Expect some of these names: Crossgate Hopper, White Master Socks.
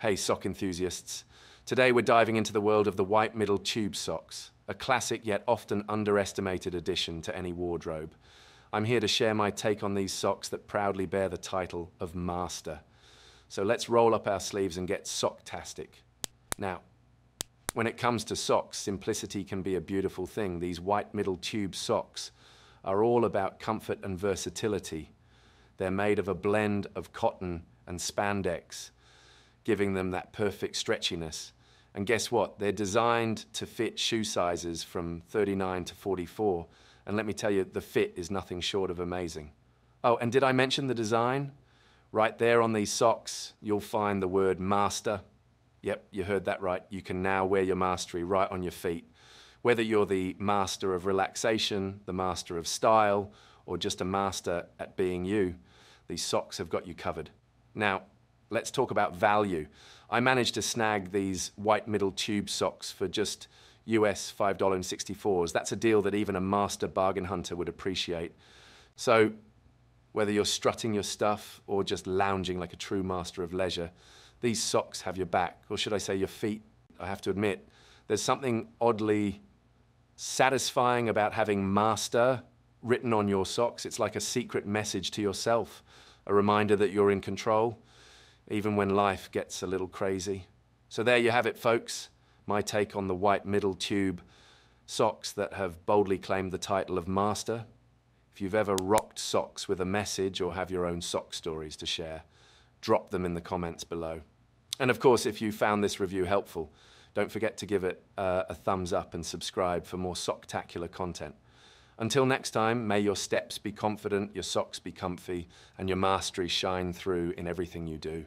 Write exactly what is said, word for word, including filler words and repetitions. Hey sock enthusiasts, today we're diving into the world of the white middle tube socks, a classic yet often underestimated addition to any wardrobe. I'm here to share my take on these socks that proudly bear the title of master. So let's roll up our sleeves and get socktastic. Now, when it comes to socks, simplicity can be a beautiful thing. These white middle tube socks are all about comfort and versatility. They're made of a blend of cotton and spandex, giving them that perfect stretchiness. And guess what? They're designed to fit shoe sizes from thirty-nine to forty-four. And let me tell you, the fit is nothing short of amazing. Oh, and did I mention the design? Right there on these socks, you'll find the word master. Yep, you heard that right. You can now wear your mastery right on your feet. Whether you're the master of relaxation, the master of style, or just a master at being you, these socks have got you covered. Now, let's talk about value. I managed to snag these white middle tube socks for just U S five dollars and sixty-four cents. That's a deal that even a master bargain hunter would appreciate. So whether you're strutting your stuff or just lounging like a true master of leisure, these socks have your back, or should I say your feet. I have to admit, there's something oddly satisfying about having master written on your socks. It's like a secret message to yourself, a reminder that you're in control, even when life gets a little crazy. So there you have it, folks. My take on the white middle tube socks that have boldly claimed the title of master. If you've ever rocked socks with a message or have your own sock stories to share, drop them in the comments below. And of course, if you found this review helpful, don't forget to give it uh, a thumbs up and subscribe for more socktacular content. Until next time, may your steps be confident, your socks be comfy, and your mastery shine through in everything you do.